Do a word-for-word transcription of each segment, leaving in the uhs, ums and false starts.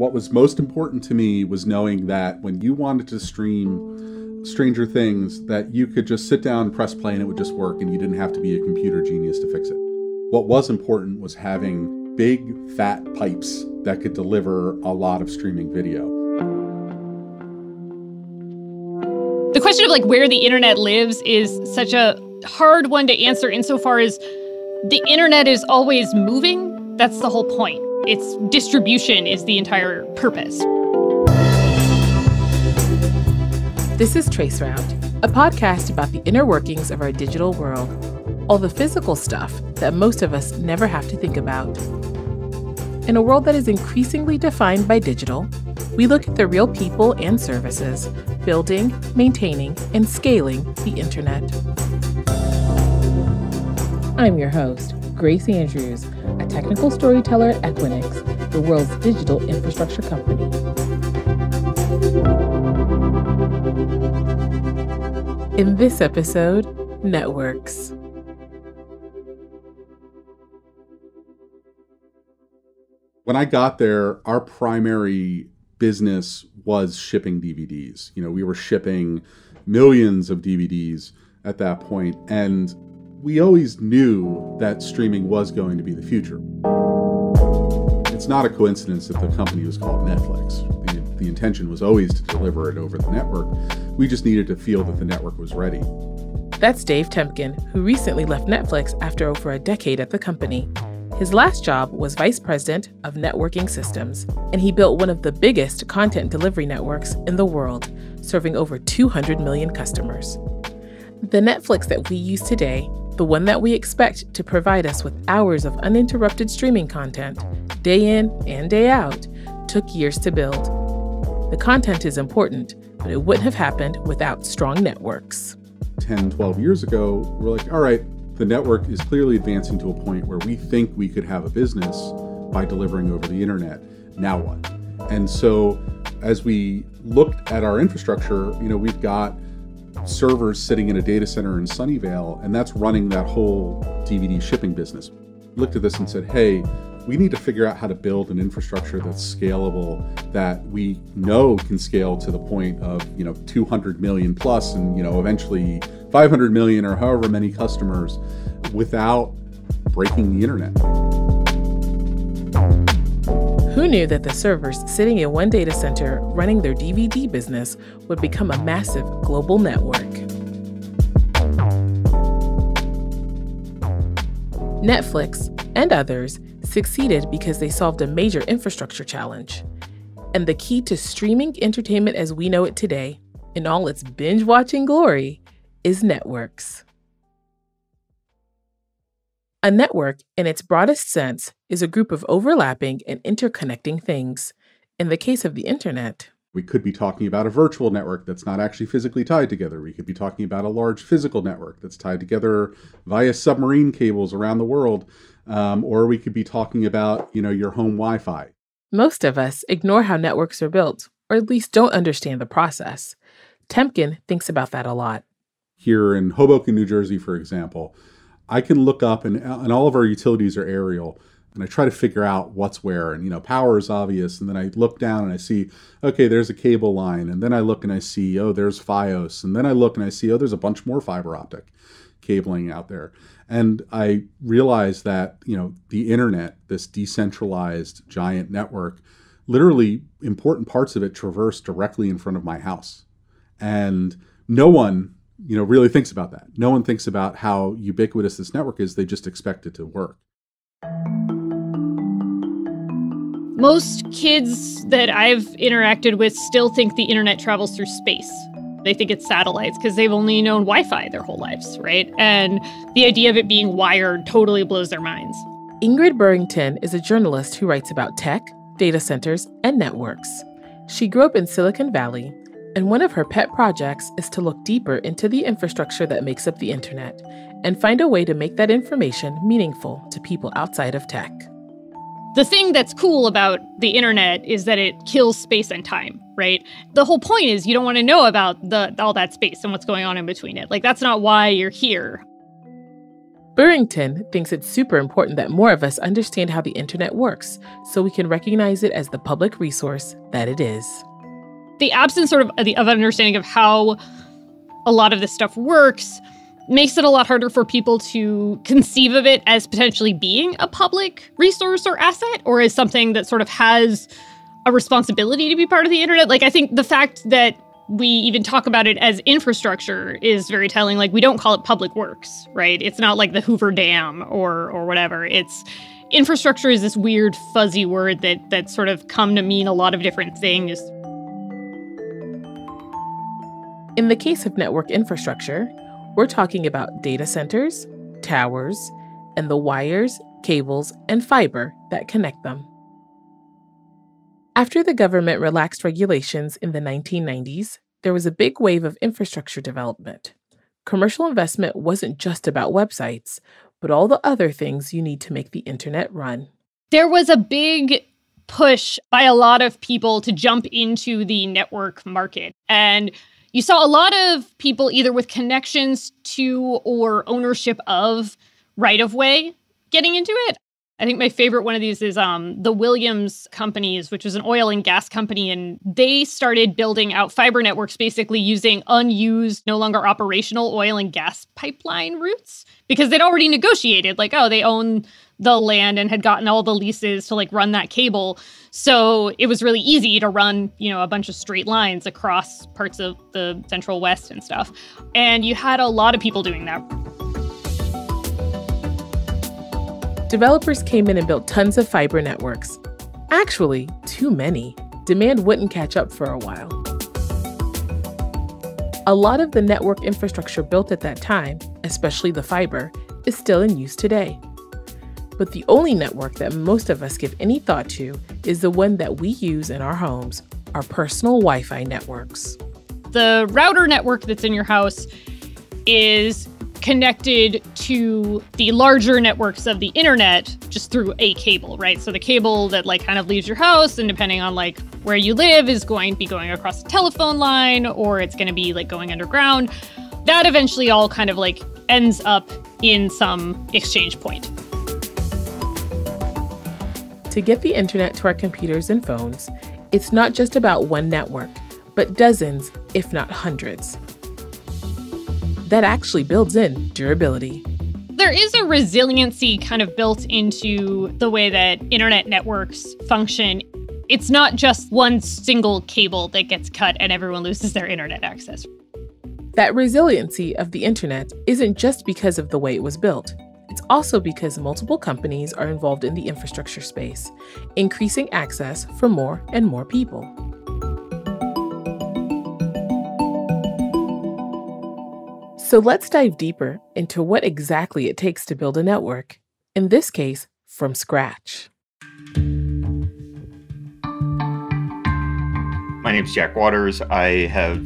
what was most important to me was knowing that when you wanted to stream Stranger Things, that you could just sit down, press play, and it would just work, and you didn't have to be a computer genius to fix it. What was important was having big, fat pipes that could deliver a lot of streaming video. The question of like where the internet lives is such a hard one to answer insofar as the internet is always moving. That's the whole point. Its distribution is the entire purpose. This is Traceroute, a podcast about the inner workings of our digital world, all the physical stuff that most of us never have to think about. In a world that is increasingly defined by digital, we look at the real people and services building, maintaining, and scaling the internet. I'm your host, Grace Andrews, a technical storyteller at Equinix, the world's digital infrastructure company. In this episode, networks. When I got there, our primary business was shipping D V Ds. You know, we were shipping millions of D V Ds at that point, and we always knew that streaming was going to be the future. It's not a coincidence that the company was called Netflix. The, the intention was always to deliver it over the network. We just needed to feel that the network was ready. That's Dave Temkin, who recently left Netflix after over a decade at the company. His last job was vice president of networking systems, and he built one of the biggest content delivery networks in the world, serving over two hundred million customers. The Netflix that we use today, the one that we expect to provide us with hours of uninterrupted streaming content, day in and day out, took years to build. The content is important, but it wouldn't have happened without strong networks. ten, twelve years ago, we're like, all right, the network is clearly advancing to a point where we think we could have a business by delivering over the internet. Now what? And so as we looked at our infrastructure, you know, we've got servers sitting in a data center in Sunnyvale, and that's running that whole D V D shipping business. Looked at this and said, hey, we need to figure out how to build an infrastructure that's scalable, that we know can scale to the point of, you know, two hundred million plus, and, you know, eventually five hundred million or however many customers without breaking the internet. Who knew that the servers sitting in one data center running their D V D business would become a massive global network? Netflix and others succeeded because they solved a major infrastructure challenge. And the key to streaming entertainment as we know it today, in all its binge-watching glory, is networks. A network, in its broadest sense, is a group of overlapping and interconnecting things. In the case of the internet, we could be talking about a virtual network that's not actually physically tied together. We could be talking about a large physical network that's tied together via submarine cables around the world. Um, or we could be talking about, you know, your home Wi-Fi. Most of us ignore how networks are built, or at least don't understand the process. Temkin thinks about that a lot. Here in Hoboken, New Jersey, for example, I can look up, and, and all of our utilities are aerial, and I try to figure out what's where, and, you know, power is obvious, and then I look down and I see, okay, there's a cable line, and then I look and I see, oh, there's Fios, and then I look and I see, oh, there's a bunch more fiber optic cabling out there. And I realized that, you know, the internet, this decentralized giant network, literally important parts of it traverse directly in front of my house. And no one, you know, really thinks about that. No one thinks about how ubiquitous this network is. They just expect it to work. Most kids that I've interacted with still think the internet travels through space. They think it's satellites because they've only known Wi-Fi their whole lives, right? And the idea of it being wired totally blows their minds. Ingrid Burrington is a journalist who writes about tech, data centers, and networks. She grew up in Silicon Valley, and one of her pet projects is to look deeper into the infrastructure that makes up the internet and find a way to make that information meaningful to people outside of tech. The thing that's cool about the internet is that it kills space and time, right? The whole point is you don't want to know about the all that space and what's going on in between it. Like, that's not why you're here. Burrington thinks it's super important that more of us understand how the internet works so we can recognize it as the public resource that it is. The absence sort of of understanding of how a lot of this stuff works makes it a lot harder for people to conceive of it as potentially being a public resource or asset, or as something that sort of has a responsibility to be part of the internet. Like, I think the fact that we even talk about it as infrastructure is very telling. Like, we don't call it public works, right? It's not like the Hoover Dam or or whatever. It's infrastructure is this weird fuzzy word that that's sort of come to mean a lot of different things. In the case of network infrastructure, we're talking about data centers, towers, and the wires, cables, and fiber that connect them. After the government relaxed regulations in the nineteen nineties, there was a big wave of infrastructure development. Commercial investment wasn't just about websites, but all the other things you need to make the internet run. There was a big push by a lot of people to jump into the network market. And you saw a lot of people either with connections to or ownership of right-of-way getting into it. I think my favorite one of these is um, the Williams Companies, which was an oil and gas company, and they started building out fiber networks basically using unused, no longer operational oil and gas pipeline routes, because they'd already negotiated, like, oh, they own the land and had gotten all the leases to like run that cable. So it was really easy to run, you know, a bunch of straight lines across parts of the Central West and stuff. And you had a lot of people doing that. Developers came in and built tons of fiber networks. Actually, too many. Demand wouldn't catch up for a while. A lot of the network infrastructure built at that time, especially the fiber, is still in use today. But the only network that most of us give any thought to is the one that we use in our homes, our personal Wi-Fi networks. The router network that's in your house is connected to the larger networks of the internet just through a cable, right? So the cable that like kind of leaves your house and depending on like where you live is going to be going across a telephone line, or it's going to be like going underground. That eventually all kind of like ends up in some exchange point. To get the internet to our computers and phones, it's not just about one network, but dozens, if not hundreds. That actually builds in durability. There is a resiliency kind of built into the way that internet networks function. It's not just one single cable that gets cut and everyone loses their internet access. That resiliency of the internet isn't just because of the way it was built. It's also because multiple companies are involved in the infrastructure space, increasing access for more and more people. So let's dive deeper into what exactly it takes to build a network, in this case, from scratch. My name's Jack Waters. I have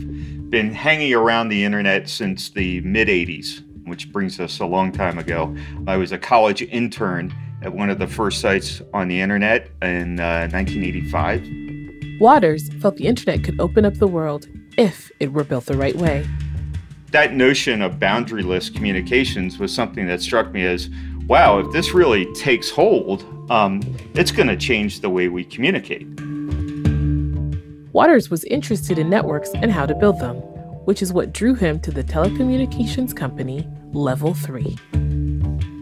been hanging around the internet since the mid eighties, which brings us a long time ago. I was a college intern at one of the first sites on the internet in uh, nineteen eighty-five. Waters felt the internet could open up the world if it were built the right way. That notion of boundaryless communications was something that struck me as, wow, if this really takes hold, um, it's going to change the way we communicate. Waters was interested in networks and how to build them, which is what drew him to the telecommunications company Level three.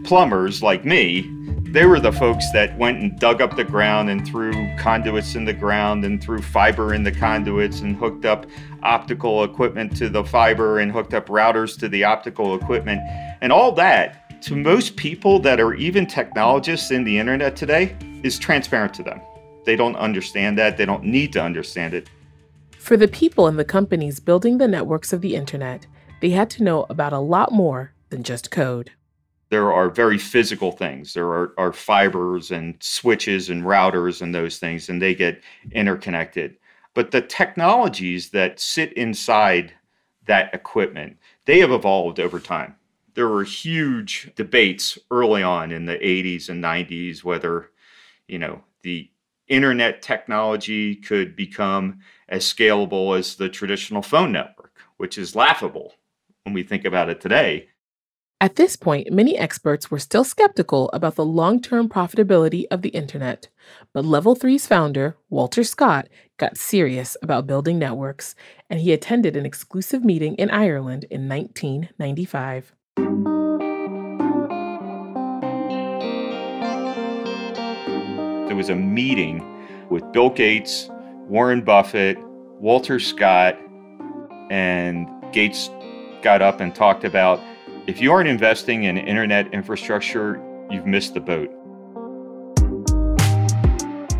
Plumbers like me, they were the folks that went and dug up the ground and threw conduits in the ground and threw fiber in the conduits and hooked up optical equipment to the fiber and hooked up routers to the optical equipment. And all that, to most people that are even technologists in the internet today, is transparent to them. They don't understand that. They don't need to understand it. For the people and the companies building the networks of the internet, they had to know about a lot more than just code. There are very physical things. There are, are fibers and switches and routers and those things, and they get interconnected. But the technologies that sit inside that equipment, they have evolved over time. There were huge debates early on in the eighties and nineties whether, you know, the internet technology could become as scalable as the traditional phone network, which is laughable when we think about it today. At this point, many experts were still skeptical about the long-term profitability of the internet, but Level three's founder, Walter Scott, got serious about building networks, and he attended an exclusive meeting in Ireland in nineteen ninety-five. There was a meeting with Bill Gates, Warren Buffett, Walter Scott, and Gates got up and talked about, if you aren't investing in internet infrastructure, you've missed the boat.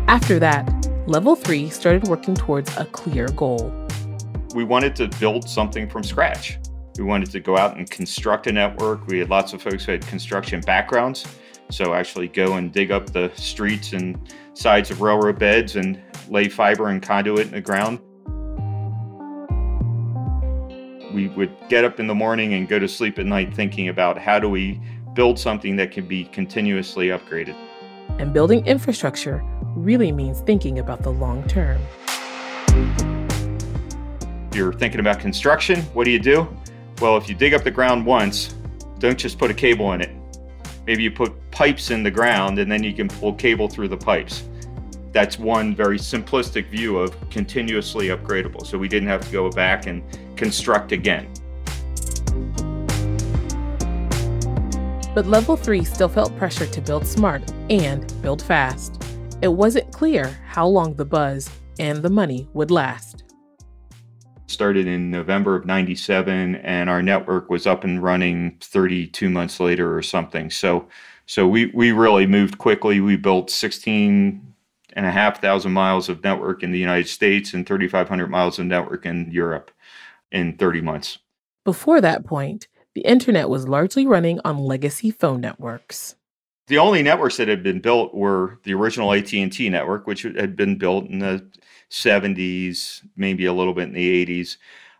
After that, Level three started working towards a clear goal. We wanted to build something from scratch. We wanted to go out and construct a network. We had lots of folks who had construction backgrounds, so actually go and dig up the streets and sides of railroad beds and lay fiber and conduit in the ground. We would get up in the morning and go to sleep at night thinking about, how do we build something that can be continuously upgraded? And building infrastructure really means thinking about the long term. If you're thinking about construction, what do you do? Well, if you dig up the ground once, don't just put a cable in it. Maybe you put pipes in the ground and then you can pull cable through the pipes. That's one very simplistic view of continuously upgradable. So we didn't have to go back and construct again. But Level three still felt pressure to build smart and build fast. It wasn't clear how long the buzz and the money would last. Started in November of ninety-seven, and our network was up and running thirty-two months later or something. So, so we, we really moved quickly. We built sixteen and a half thousand miles of network in the United States and thirty-five hundred miles of network in Europe in thirty months. Before that point, the internet was largely running on legacy phone networks. The only networks that had been built were the original A T and T network, which had been built in the seventies, maybe a little bit in the eighties.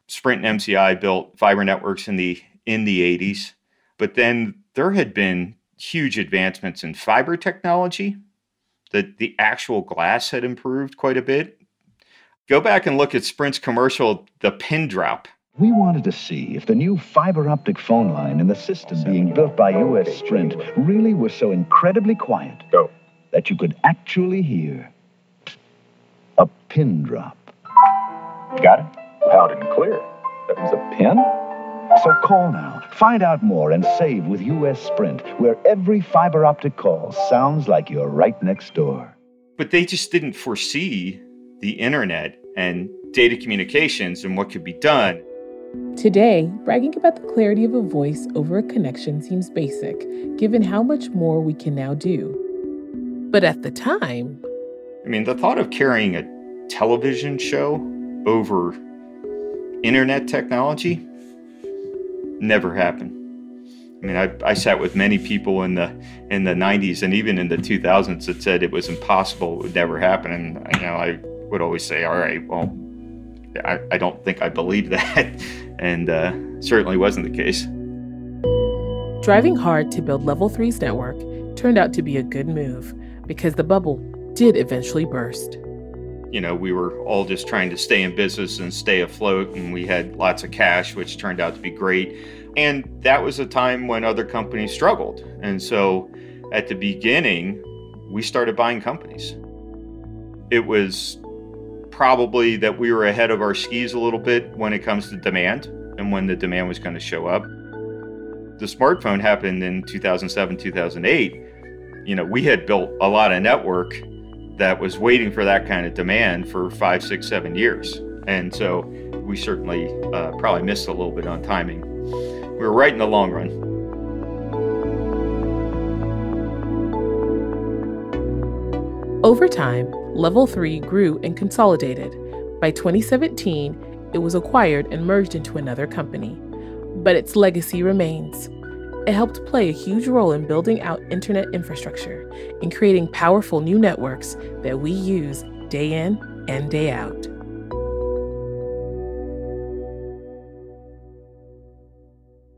Sprint and M C I built fiber networks in the in the eighties, but then there had been huge advancements in fiber technology. That the actual glass had improved quite a bit. Go back and look at Sprint's commercial, the pin drop. We wanted to see if the new fiber optic phone line and the system being built by U S Sprint really were so incredibly quiet that you could actually hear a pin drop. Got it? Loud and clear. That was a pin? So call now, find out more, and save with U S Sprint, where every fiber optic call sounds like you're right next door. But they just didn't foresee the internet and data communications and what could be done. Today, bragging about the clarity of a voice over a connection seems basic, given how much more we can now do. But at the time... I mean, the thought of carrying a television show over internet technology never happened. I mean, I, I sat with many people in the in the nineties and even in the two thousands that said it was impossible, it would never happen. And you know, I would always say, all right, well, I, I don't think I believe that. And uh, certainly wasn't the case. Driving hard to build Level three's network turned out to be a good move, because the bubble did eventually burst. You know, we were all just trying to stay in business and stay afloat, and we had lots of cash, which turned out to be great. And that was a time when other companies struggled. And so at the beginning, we started buying companies. It was probably that we were ahead of our skis a little bit when it comes to demand and when the demand was going to show up. The smartphone happened in two thousand seven, two thousand eight. You know, we had built a lot of network that was waiting for that kind of demand for five, six, seven years. And so we certainly uh, probably missed a little bit on timing. We were right in the long run. Over time, Level three grew and consolidated. By twenty seventeen, it was acquired and merged into another company. But its legacy remains. It helped play a huge role in building out internet infrastructure and creating powerful new networks that we use day in and day out.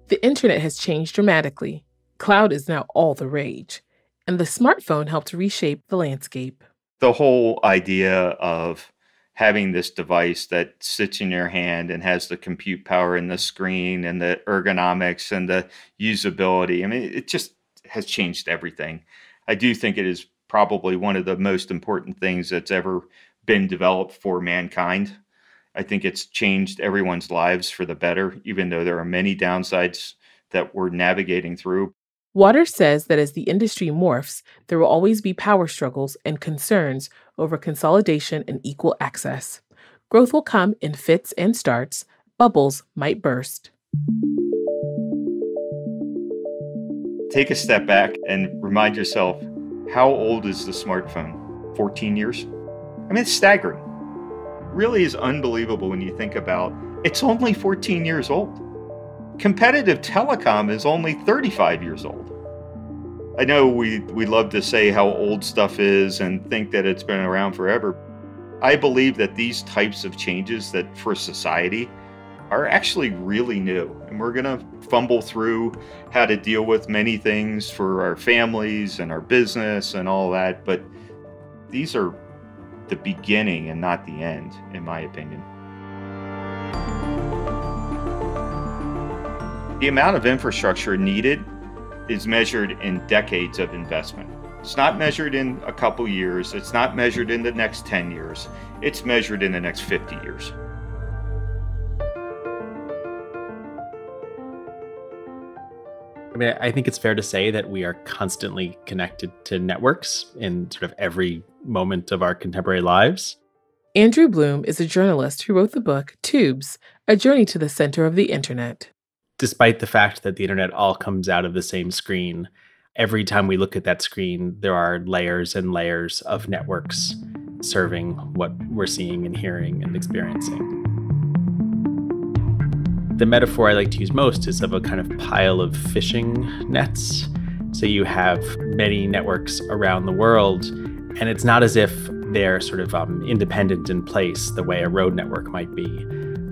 The internet has changed dramatically. Cloud is now all the rage, and the smartphone helped reshape the landscape. The whole idea of having this device that sits in your hand and has the compute power and the screen and the ergonomics and the usability. I mean, it just has changed everything. I do think it is probably one of the most important things that's ever been developed for mankind. I think it's changed everyone's lives for the better, even though there are many downsides that we're navigating through. Waters says that as the industry morphs, there will always be power struggles and concerns over consolidation and equal access. Growth will come in fits and starts. Bubbles might burst. Take a step back and remind yourself, how old is the smartphone? fourteen years? I mean, it's staggering. It really is unbelievable when you think about it's only fourteen years old. Competitive telecom is only thirty-five years old. I know we, we love to say how old stuff is and think that it's been around forever. I believe that these types of changes that for society are actually really new. And we're gonna fumble through how to deal with many things for our families and our business and all that, but these are the beginning and not the end, in my opinion. The amount of infrastructure needed is measured in decades of investment. It's not measured in a couple years. It's not measured in the next ten years. It's measured in the next fifty years. I mean, I think it's fair to say that we are constantly connected to networks in sort of every moment of our contemporary lives. Andrew Blum is a journalist who wrote the book Tubes: A Journey to the Center of the Internet. Despite the fact that the internet all comes out of the same screen, every time we look at that screen, there are layers and layers of networks serving what we're seeing and hearing and experiencing. The metaphor I like to use most is of a kind of pile of fishing nets. So you have many networks around the world, and it's not as if they're sort of um, independent in place the way a road network might be.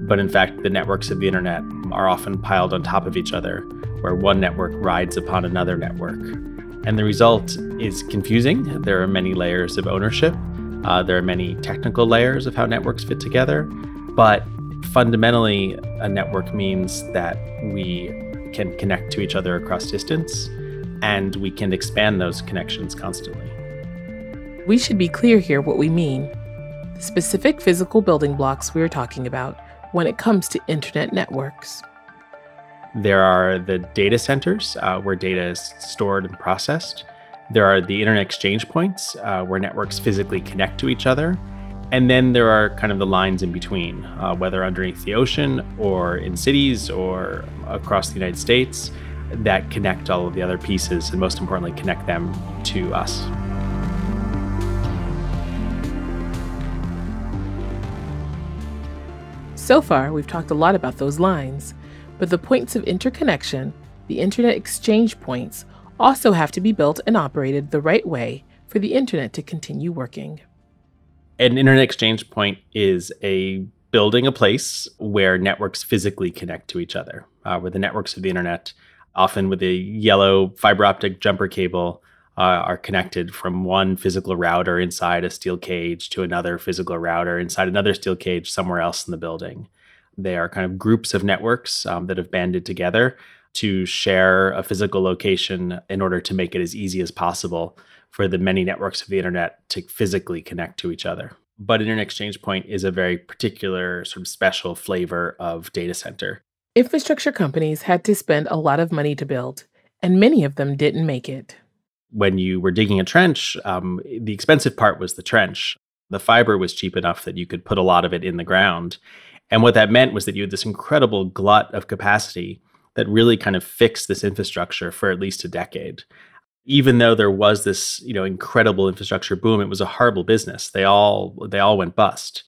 But in fact, the networks of the internet are often piled on top of each other, where one network rides upon another network. And the result is confusing. There are many layers of ownership. Uh, there are many technical layers of how networks fit together. But fundamentally, a network means that we can connect to each other across distance, and we can expand those connections constantly. We should be clear here what we mean. The specific physical building blocks we are talking about when it comes to internet networks. There are the data centers uh, where data is stored and processed. There are the internet exchange points uh, where networks physically connect to each other. And then there are kind of the lines in between, uh, whether underneath the ocean or in cities or across the United States, that connect all of the other pieces and most importantly, connect them to us. So far, we've talked a lot about those lines, but the points of interconnection, the internet exchange points, also have to be built and operated the right way for the internet to continue working. An internet exchange point is a building, a place where networks physically connect to each other, uh, where the networks of the internet, often with a yellow fiber optic jumper cable, uh, are connected from one physical router inside a steel cage to another physical router inside another steel cage somewhere else in the building. They are kind of groups of networks um, that have banded together to share a physical location in order to make it as easy as possible for the many networks of the internet to physically connect to each other. But an internet exchange point is a very particular sort of special flavor of data center. Infrastructure companies had to spend a lot of money to build, and many of them didn't make it. When you were digging a trench, um, the expensive part was the trench. The fiber was cheap enough that you could put a lot of it in the ground. And what that meant was that you had this incredible glut of capacity that really kind of fixed this infrastructure for at least a decade. Even though there was this, you know, incredible infrastructure boom, it was a horrible business. They all they all went bust.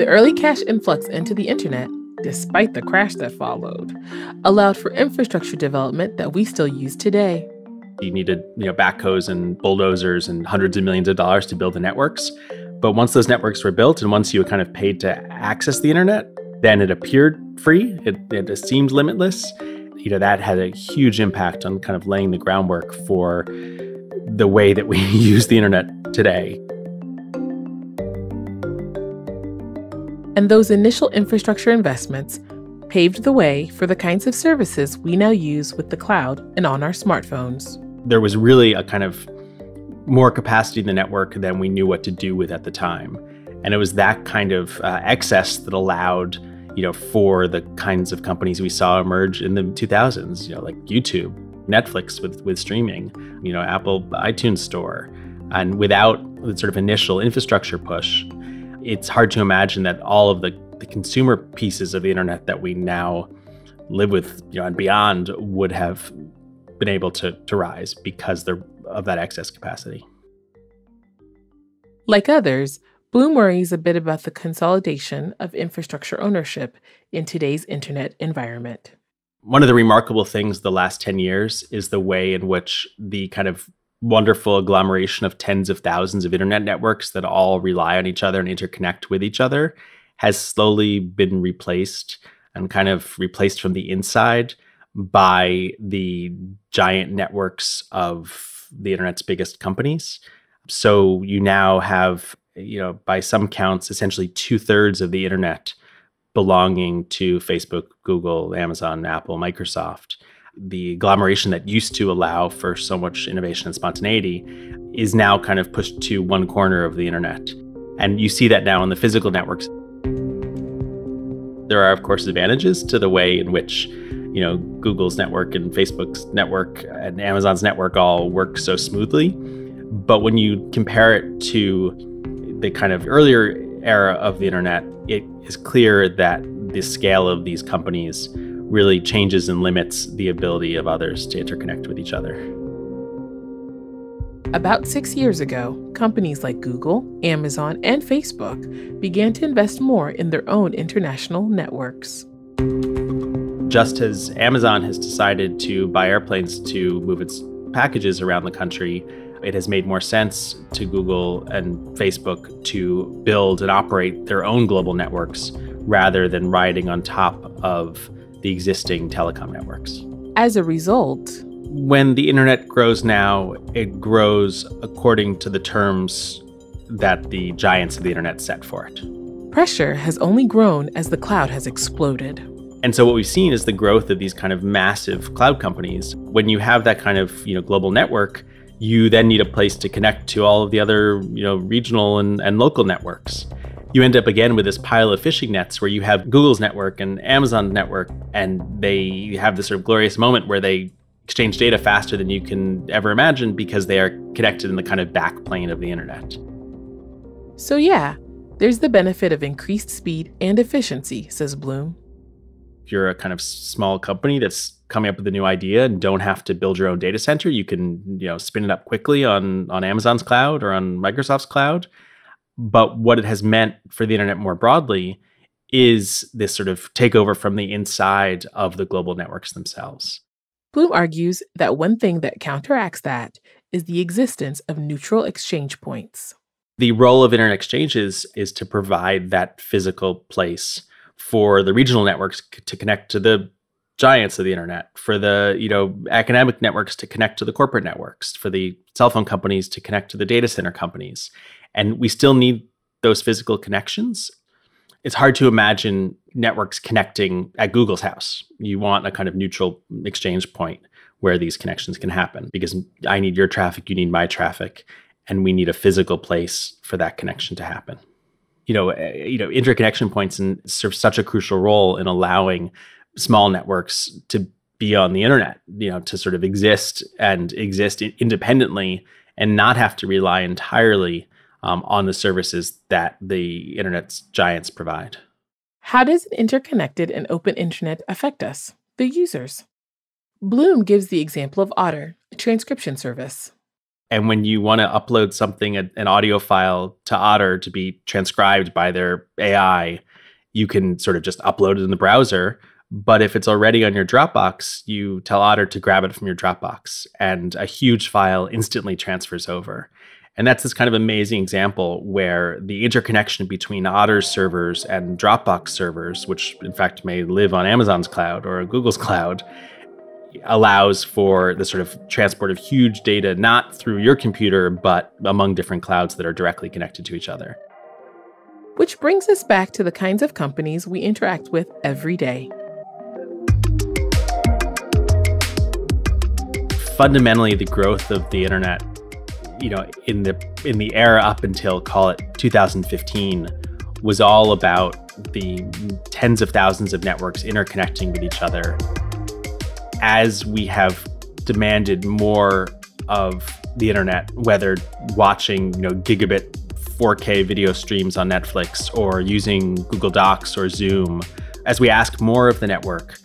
The early cash influx into the internet, despite the crash that followed, allowed for infrastructure development that we still use today. You needed, you know, backhoes and bulldozers and hundreds of millions of dollars to build the networks. But once those networks were built and once you kind of paid to access the internet, then it appeared free, it, it seemed limitless. You know, that had a huge impact on kind of laying the groundwork for the way that we use the internet today. and those initial infrastructure investments paved the way for the kinds of services we now use with the cloud and on our smartphones. There was really a kind of more capacity in the network than we knew what to do with at the time. And it was that kind of uh, excess that allowed, you know, for the kinds of companies we saw emerge in the two thousands, you know, like YouTube, Netflix with, with streaming, you know, Apple iTunes Store. And without the sort of initial infrastructure push, it's hard to imagine that all of the, the consumer pieces of the internet that we now live with, you know, and beyond would have been able to, to rise because they're of that excess capacity. Like others, Bloom worries a bit about the consolidation of infrastructure ownership in today's internet environment. One of the remarkable things the last ten years is the way in which the kind of wonderful agglomeration of tens of thousands of internet networks that all rely on each other and interconnect with each other has slowly been replaced and kind of replaced from the inside by the giant networks of the internet's biggest companies. So you now have, you know, by some counts, essentially two thirds of the internet belonging to Facebook, Google, Amazon, Apple, Microsoft. The agglomeration that used to allow for so much innovation and spontaneity is now kind of pushed to one corner of the internet. And you see that now in the physical networks. There are, of course, advantages to the way in which, you know, Google's network and Facebook's network and Amazon's network all work so smoothly. But when you compare it to the kind of earlier era of the internet, it is clear that the scale of these companies really changes and limits the ability of others to interconnect with each other. About six years ago, companies like Google, Amazon, and Facebook began to invest more in their own international networks. Just as Amazon has decided to buy airplanes to move its packages around the country, it has made more sense to Google and Facebook to build and operate their own global networks rather than riding on top of the existing telecom networks. As a result, when the internet grows now, it grows according to the terms that the giants of the internet set for it. Pressure has only grown as the cloud has exploded. And so what we've seen is the growth of these kind of massive cloud companies. When you have that kind of, you know, global network, you then need a place to connect to all of the other, you know, regional and, and local networks. You end up again with this pile of fishing nets where you have Google's network and Amazon's network, and they have this sort of glorious moment where they exchange data faster than you can ever imagine because they are connected in the kind of backplane of the internet. So yeah, there's the benefit of increased speed and efficiency, says Bloom. If you're a kind of small company that's coming up with a new idea and don't have to build your own data center, you can, you know, spin it up quickly on, on Amazon's cloud or on Microsoft's cloud. But what it has meant for the internet more broadly is this sort of takeover from the inside of the global networks themselves. Bloom argues that one thing that counteracts that is the existence of neutral exchange points. The role of internet exchanges is to provide that physical place for the regional networks to connect to the giants of the internet, for the, you know, academic networks to connect to the corporate networks, for the cell phone companies to connect to the data center companies. And we still need those physical connections. It's hard to imagine networks connecting at Google's house. You want a kind of neutral exchange point where these connections can happen, because I need your traffic, you need my traffic, and we need a physical place for that connection to happen. You know, you know, interconnection points serve such a crucial role in allowing small networks to be on the internet, you know, to sort of exist and exist independently and not have to rely entirely um, on the services that the internet's giants provide. How does an interconnected and open internet affect us, the users? Bloom gives the example of Otter, a transcription service. And when you want to upload something, an audio file to Otter to be transcribed by their A I, you can sort of just upload it in the browser. But if it's already on your Dropbox, you tell Otter to grab it from your Dropbox, and a huge file instantly transfers over. And that's this kind of amazing example where the interconnection between Otter's servers and Dropbox servers, which in fact may live on Amazon's cloud or Google's cloud, allows for the sort of transport of huge data, not through your computer, but among different clouds that are directly connected to each other. Which brings us back to the kinds of companies we interact with every day. Fundamentally, the growth of the internet, you know, in the in the era up until, call it two thousand fifteen, was all about the tens of thousands of networks interconnecting with each other. As we have demanded more of the internet, whether watching, you know, gigabit four K video streams on Netflix or using Google Docs or Zoom, as we ask more of the network,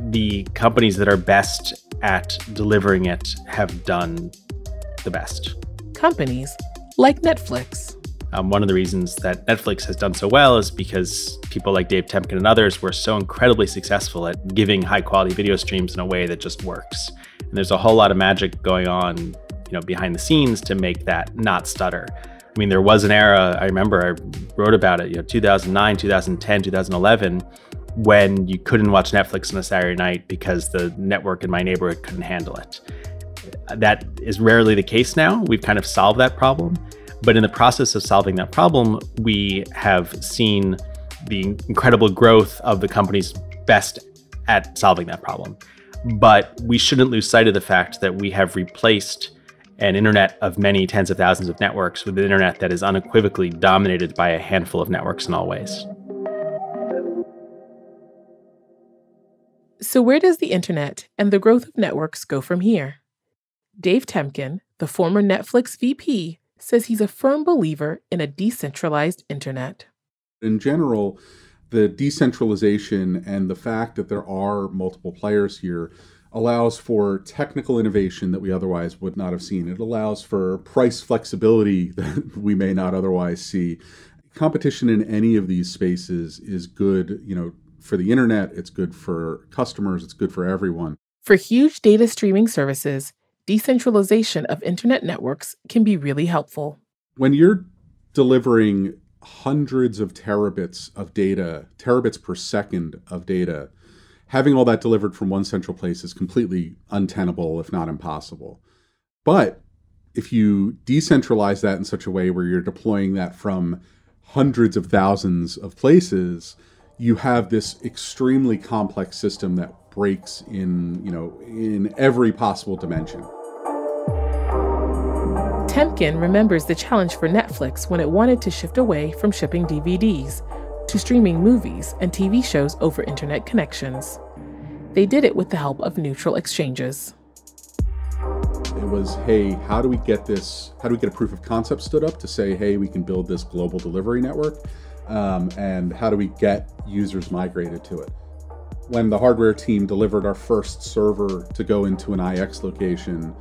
the companies that are best at delivering it have done the best. Companies like Netflix. Um, one of the reasons that Netflix has done so well is because people like Dave Temkin and others were so incredibly successful at giving high quality video streams in a way that just works. And there's a whole lot of magic going on, you know, behind the scenes to make that not stutter. I mean, there was an era, I remember I wrote about it, you know, two thousand nine, two thousand ten, two thousand eleven, when you couldn't watch Netflix on a Saturday night because the network in my neighborhood couldn't handle it. That is rarely the case now. We've kind of solved that problem. But in the process of solving that problem, we have seen the incredible growth of the companies best at solving that problem. But we shouldn't lose sight of the fact that we have replaced an internet of many tens of thousands of networks with an internet that is unequivocally dominated by a handful of networks in all ways. So where does the internet and the growth of networks go from here? Dave Temkin, the former Netflix V P, says he's a firm believer in a decentralized internet. In general, the decentralization and the fact that there are multiple players here allows for technical innovation that we otherwise would not have seen. It allows for price flexibility that we may not otherwise see. Competition in any of these spaces is good, you know, for the internet, it's good for customers, it's good for everyone. For huge data streaming services, decentralization of internet networks can be really helpful. When you're delivering hundreds of terabits of data, terabits per second of data, having all that delivered from one central place is completely untenable, if not impossible. But if you decentralize that in such a way where you're deploying that from hundreds of thousands of places, you have this extremely complex system that breaks in, you know, in every possible dimension. Temkin remembers the challenge for Netflix when it wanted to shift away from shipping D V Ds to streaming movies and T V shows over internet connections. They did it with the help of neutral exchanges. It was, hey, how do we get this, how do we get a proof of concept stood up to say, hey, we can build this global delivery network? Um, and how do we get users migrated to it? When the hardware team delivered our first server to go into an I X location,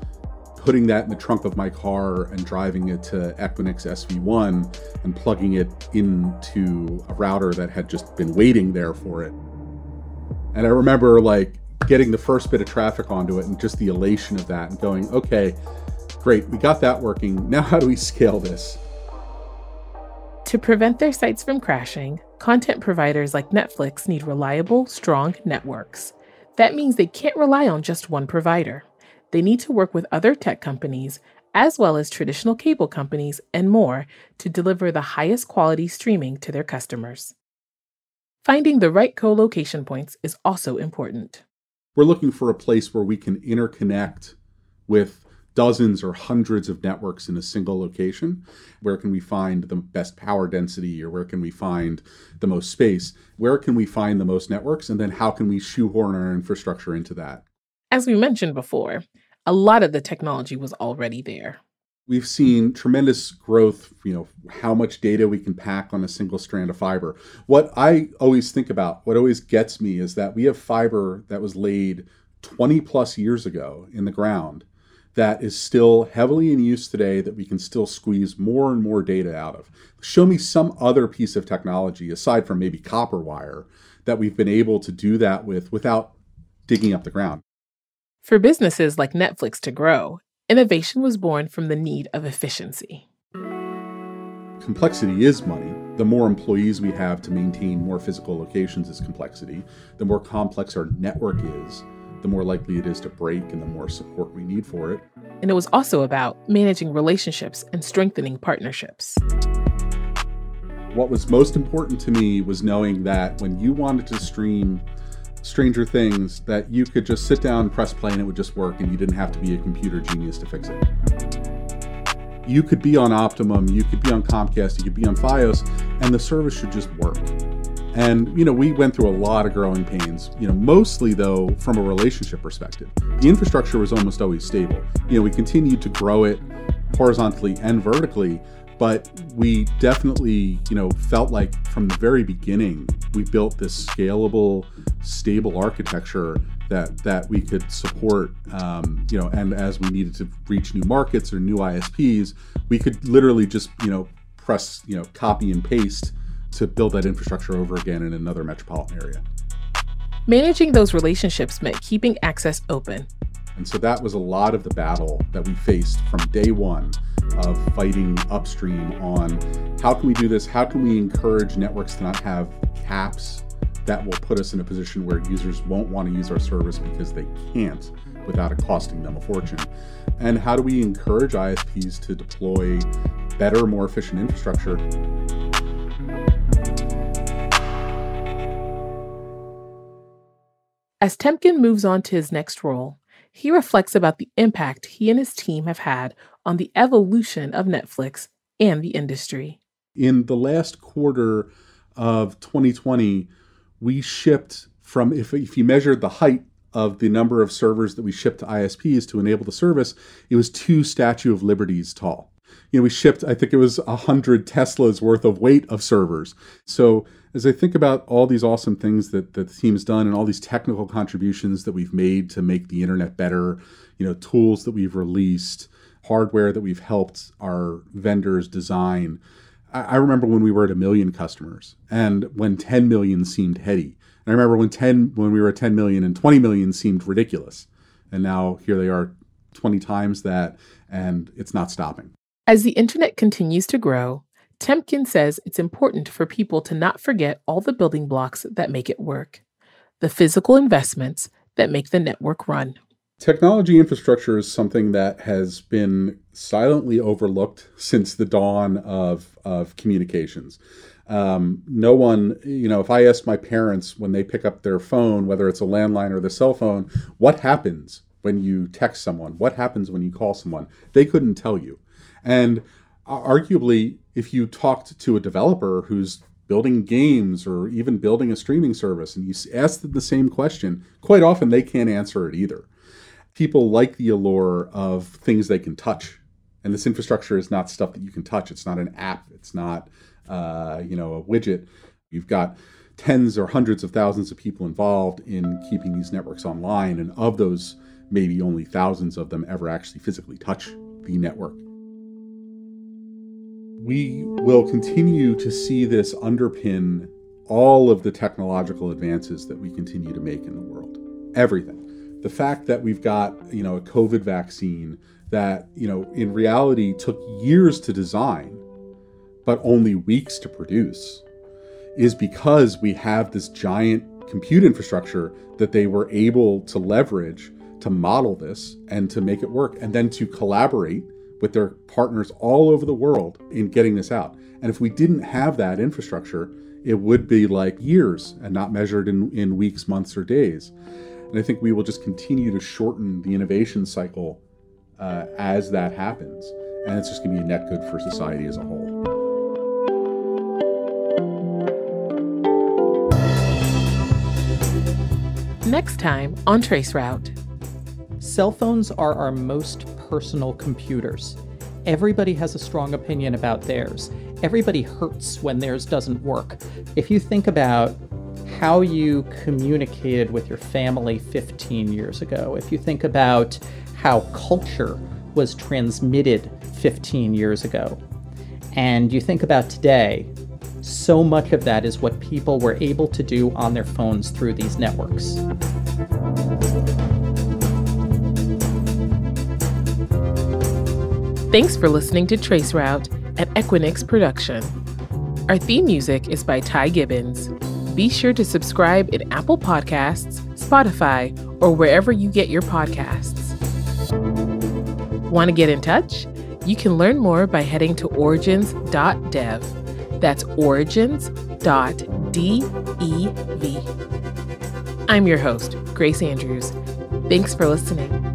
putting that in the trunk of my car and driving it to Equinix S V one and plugging it into a router that had just been waiting there for it. And I remember like getting the first bit of traffic onto it and just the elation of that and going, okay, great, we got that working. Now how do we scale this? To prevent their sites from crashing, content providers like Netflix need reliable, strong networks. That means they can't rely on just one provider. They need to work with other tech companies, as well as traditional cable companies and more, to deliver the highest quality streaming to their customers. Finding the right co-location points is also important. We're looking for a place where we can interconnect with dozens or hundreds of networks in a single location. Where can we find the best power density, or where can we find the most space? Where can we find the most networks? And then how can we shoehorn our infrastructure into that? As we mentioned before, a lot of the technology was already there. We've seen tremendous growth, you know, how much data we can pack on a single strand of fiber. What I always think about, what always gets me is that we have fiber that was laid twenty plus years ago in the ground that is still heavily in use today, that we can still squeeze more and more data out of. Show me some other piece of technology, aside from maybe copper wire, that we've been able to do that with without digging up the ground. For businesses like Netflix to grow, innovation was born from the need of efficiency. Complexity is money. The more employees we have to maintain more physical locations is complexity. The more complex our network is, the more likely it is to break and the more support we need for it. And it was also about managing relationships and strengthening partnerships. what was most important to me was knowing that when you wanted to stream Stranger Things, that you could just sit down, press play, and it would just work, and you didn't have to be a computer genius to fix it. You could be on Optimum, you could be on Comcast, you could be on Fios, and the service should just work. And, you know, we went through a lot of growing pains, you know, mostly though from a relationship perspective. The infrastructure was almost always stable. You know, we continued to grow it horizontally and vertically, but we definitely, you know, felt like from the very beginning, we built this scalable, stable architecture that that we could support, um, you know, and as we needed to reach new markets or new I S Ps, we could literally just, you know, press, you know, copy and paste to build that infrastructure over again in another metropolitan area. Managing those relationships meant keeping access open. And so that was a lot of the battle that we faced from day one of fighting upstream on how can we do this? How can we encourage networks to not have caps that will put us in a position where users won't want to use our service because they can't without it costing them a fortune? And how do we encourage I S Ps to deploy better, more efficient infrastructure? As Temkin moves on to his next role, he reflects about the impact he and his team have had on the evolution of Netflix and the industry. In the last quarter of twenty twenty, we shipped from, if, if you measured the height of the number of servers that we shipped to I S Ps to enable the service, it was two Statue of Liberties tall. You know, we shipped, I think it was one hundred Teslas worth of weight of servers. So as I think about all these awesome things that, that the team's done and all these technical contributions that we've made to make the internet better, you know, tools that we've released, hardware that we've helped our vendors design. I, I remember when we were at a million customers and when ten million seemed heady. And I remember when ten when we were at ten million and twenty million seemed ridiculous. And now here they are twenty times that, and it's not stopping. As the internet continues to grow, Temkin says it's important for people to not forget all the building blocks that make it work, the physical investments that make the network run. Technology infrastructure is something that has been silently overlooked since the dawn of, of communications. Um, no one, you know, if I asked my parents when they pick up their phone, whether it's a landline or the cell phone, what happens when you text someone? What happens when you call someone? They couldn't tell you. And arguably, if you talked to a developer who's building games or even building a streaming service and you ask them the same question, quite often they can't answer it either. People like the allure of things they can touch. And this infrastructure is not stuff that you can touch. It's not an app. It's not, uh, you know, a widget. You've got tens or hundreds of thousands of people involved in keeping these networks online. And of those, maybe only thousands of them ever actually physically touch the network. We will continue to see this underpin all of the technological advances that we continue to make in the world. Everything. The fact that we've got, you know, a COVID vaccine that, you know, in reality took years to design, but only weeks to produce, is because we have this giant compute infrastructure that they were able to leverage to model this and to make it work, and then to collaborate with their partners all over the world in getting this out. And if we didn't have that infrastructure, it would be like years and not measured in, in weeks, months, or days. And I think we will just continue to shorten the innovation cycle uh, as that happens. And it's just gonna be a net good for society as a whole. Next time on Traceroute. Cell phones are our most personal computers. Everybody has a strong opinion about theirs. Everybody hurts when theirs doesn't work. If you think about how you communicated with your family fifteen years ago, if you think about how culture was transmitted fifteen years ago, and you think about today, so much of that is what people were able to do on their phones through these networks. Thanks for listening to Traceroute, an Equinix production. Our theme music is by Ty Gibbons. Be sure to subscribe in Apple Podcasts, Spotify, or wherever you get your podcasts. Want to get in touch? You can learn more by heading to origins dot dev. That's origins dot dev. I'm your host, Grace Andrews. Thanks for listening.